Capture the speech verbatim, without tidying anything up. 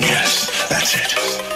Yes, that's it.